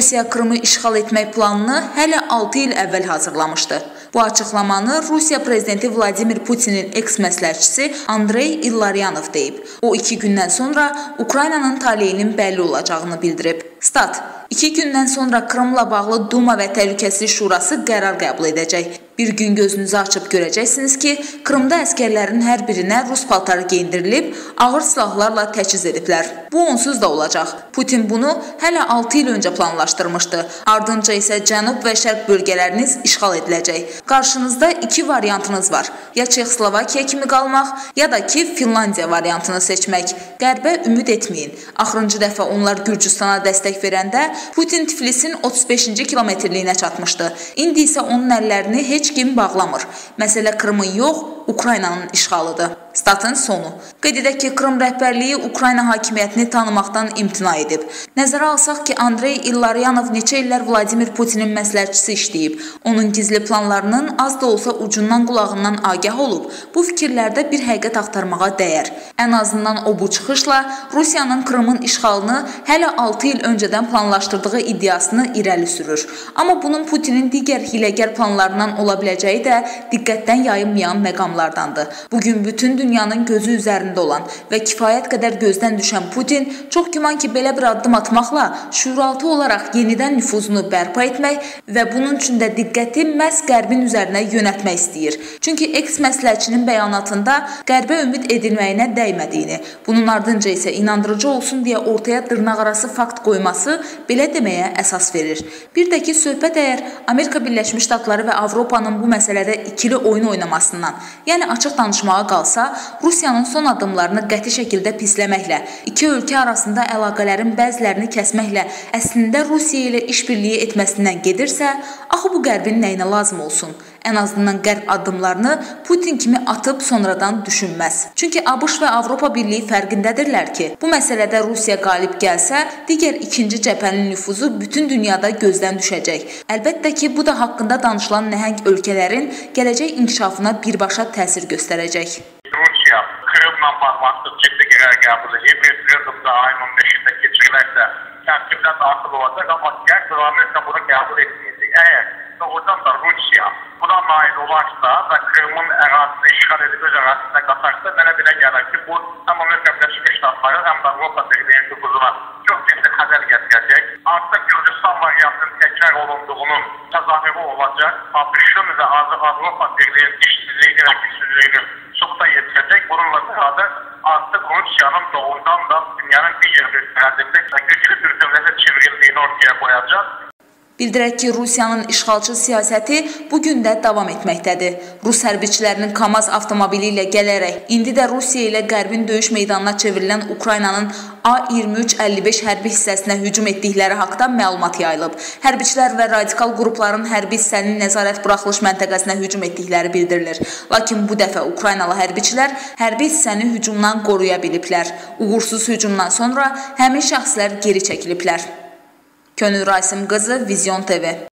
Rusiya Krımı işğal etmək planını hələ 6 il əvvəl hazırlamışdı. Bu açıqlamanı Rusiya Prezidenti Vladimir Putinin eks-məsləhətçisi Andrey İllarionov deyib. O, 2 gündən sonra Ukraynanın taleyinin bəlli olacağını bildirib. Stat, 2 gündən sonra Krımla bağlı Duma və Təhlükəsizlik Şurası qərar qəbul edəcək. Bir gün gözünüzü açıb görəcəksiniz ki, Krımda əskərlərin hər birinə rus paltarı geyindirilib, ağır silahlarla təchiz ediblər. Bu, onsuz da olacaq. Putin bunu hələ 6 il öncə planlaşdırmışdı. Ardınca isə cənub və şərq bölgələriniz işğal ediləcək. Qarşınızda 2 variantınız var. Ya Çexslovakiya kimi qalmaq, ya da ki Finlandiya variantını seçmək. Qərbə ümid etməyin. Axırıncı dəfə onlar Gürcüstana dəstək verəndə Putin Tiflisin 35-ci kilometrliyinə çatmışdı. İndi isə onun əllərini heç kim bağlamır. Məsələ Krımın yox, Ukraynanın işğalıdır. Statın sonu. Qeyd edək ki, Krım rəhbərliyi Ukrayna hakimiyyətini tanımaqdan imtina edib. Nəzərə alsaq ki, Andrey İllarionov neçə illər Vladimir Putinin məsləhətçisi işləyib. Onun gizli planlarının az da olsa ucundan qulağından agah olub, bu fikirlərdə bir həqiqət axtarmağa dəyər. Ən azından o bu çıxışla Rusiyanın Krımın işğalını hələ 6 il öncədən planlaşdırdığı iddiasını irəli sürür. Amma bunun Putinin digər hiləgər planlarından ola biləcəyi də diqqətdən yayınmayan məqamlardandır. Bugün bütün dünyanın gözü üzərində olan və kifayət qədər gözdən düşən Putin çox güman ki, belə bir addım atmaqla şüuraltı olaraq yenidən nüfuzunu bərpa etmək və bunun üçün də diqqəti məhz Qərbin üzərinə yönətmək istəyir. Çünki eks-məsləhətçinin bəyanatında Qərbə ümid edilməyinə dəymədiyini, bunun ardınca isə inandırıcı olsun deyə ortaya dırnaqarası fakt qoyması belə deməyə əsas verir. Bir də ki, söhbət əgər Amerika Birləşmiş Ştatları və Avropanın bu məsələdə ikili oyun oynamasından, yəni açıq danışmağa qalsa, Rusiyanın son adımlarını qəti şəkildə pisləməklə, iki ölkə arasında əlaqələrin bəzilərini kəsməklə əslində Rusiya ilə işbirliyi etməsindən gedirsə, axı bu Qərbin nəyinə lazım olsun? Ən azından Qərb addımlarını Putin kimi atıb sonradan düşünməz. Çünki ABŞ və Avropa Birliyi fərqindədirlər ki, bu məsələdə Rusiya qalib gəlsə, digər ikinci cəbhənin nüfuzu bütün dünyada gözdən düşəcək. Əlbəttə ki, bu da haqqında danışılan nəhəng ölkələrin gələcək inkişafına birbaşa təsir göstərəcək. Rusiya Krımla bağlantılı ciddi qərar qəbul edib, Krımda ayın 15-də keçirilərsə, tərkibdən daxil olacaq, amma Qərb rəhbərliyi bunu qəbul etməyəcək. Əgər doğrudan da Rusiya buna nail olarsa və Krımın ərazisini işğal edib öz ərazisinə qatarsa, mənə belə gəlir ki, bu həm Amerika Birləşmiş Ştatları, həm də Avropa Birliyinin nüfuzuna çox ciddi xətər gətirəcək. Artıq Gürcüstan variantının təkrar olunduğunun təzahürü olacaq. ABŞ-ın və Avropa Birliyinin işsizliyini və gücsüzlüyünü subta yetirəcək. Bununla beraber artıq Rusiyanın doğrudan da dünyanın digər bir tərəfində güclü bir dövlətə çevrilməyini ortaya qoyacaq. Bildirək ki, Rusiyanın işğalçı siyasəti bugün də davam etməkdədir. Rus hərbiçilərinin Kamaz avtomobili ilə gələrək, indi də Rusiya ilə Qərbin döyüş meydanına çevrilən Ukraynanın A-23-55 hərbi hissəsinə hücum etdikləri haqda məlumat yayılıb. Hərbiçilər və radikal qrupların hərbi hissənin nəzarət buraxılış məntəqəsinə hücum etdikləri bildirilir. Lakin bu dəfə Ukraynalı hərbiçilər hərbi hissəni hücumdan qoruya biliblər. Uğursuz hücumdan sonra həmin şəxslər geri çəkiliblər. Könül Rasim Kızı, Vision TV.